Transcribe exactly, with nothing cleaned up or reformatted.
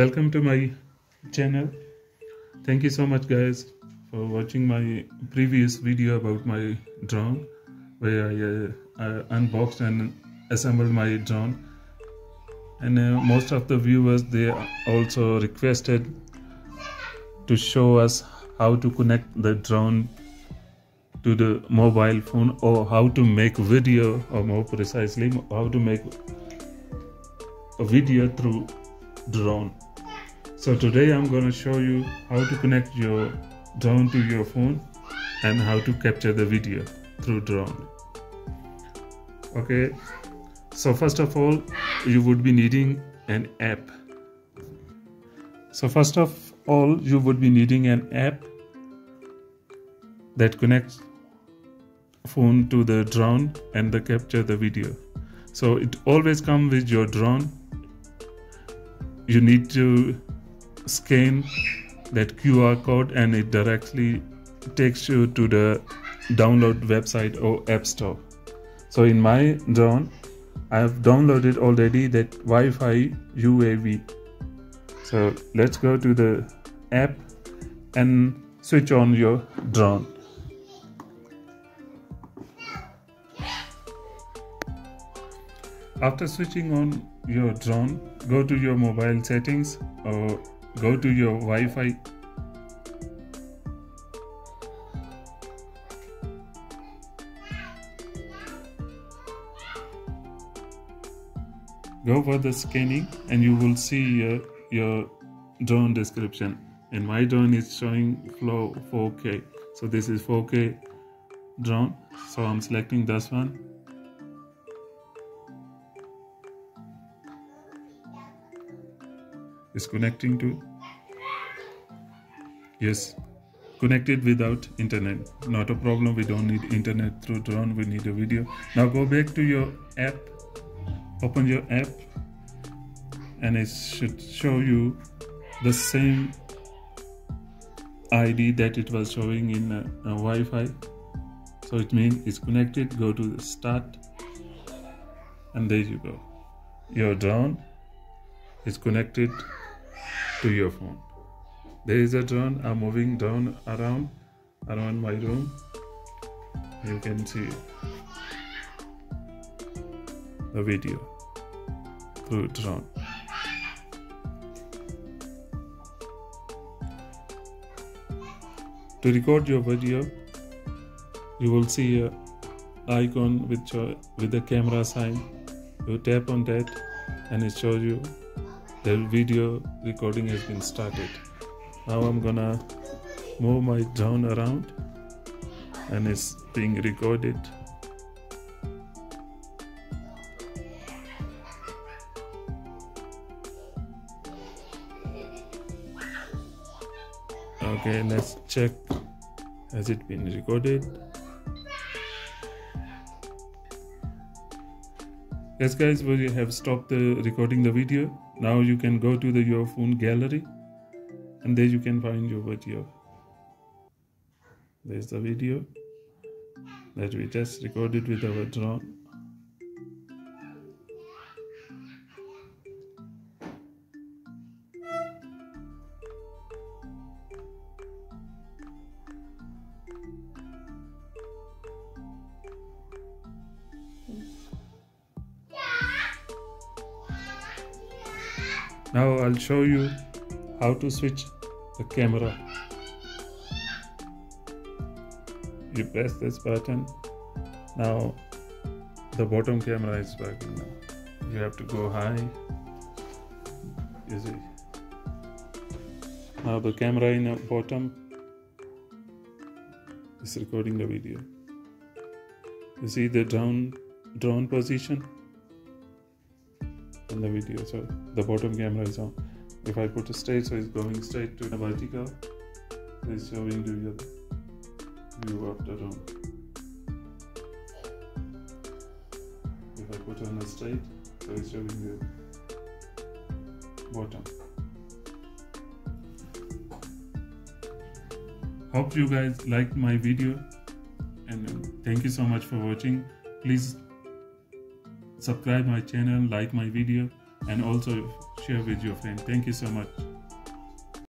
Welcome to my channel. Thank you so much guys for watching my previous video about my drone, where I, uh, I unboxed and assembled my drone, and uh, most of the viewers, they also requested to show us how to connect the drone to the mobile phone, or how to make video, or more precisely how to make a video through drone. So today I'm going to show you how to connect your drone to your phone and how to capture the video through drone. Okay, so first of all you would be needing an app. So first of all you would be needing an app that connects phone to the drone and the capture the video. So it always comes with your drone. You need to scan that Q R code and it directly takes you to the download website or app store. So in my drone I have downloaded already that Wi-Fi U A V. So let's go to the app and switch on your drone. After switching on your drone, go to your mobile settings or go to your Wi-Fi. Go for the scanning and you will see uh, your drone description. And my drone is showing flow four K. So this is four K drone. So I'm selecting this one. Is connecting to, yes, connected without internet, not a problem. We don't need internet through drone, we need a video. Now go back to your app, open your app, and it should show you the same I D that it was showing in a, a Wi-Fi. So it means it's connected. Go to the start and there you go, your drone is connected to your phone. There is a drone. I'm moving down around around my room. You can see the video through drone. To record your video, you will see a icon with your with the camera sign. You tap on that and it shows you the video recording has been started. Now I'm gonna move my drone around and it's being recorded. Okay, let's check, has it been recorded? Yes guys, we have stopped the recording the video. Now you can go to the your phone gallery and there you can find your video. There's the video that we just recorded with our drone. Now I'll show you how to switch the camera. You press this button. Now the bottom camera is working now. You have to go high. You see. Now the camera in the bottom is recording the video. You see the down drone position. The video, so the bottom camera is on. If I put a straight, so it's going straight to the vertical. It's showing to your view of the room. If I put on a straight, so it's showing you bottom. Hope you guys liked my video and thank you so much for watching. Please subscribe my channel, like my video, and also share with your friend. Thank you so much.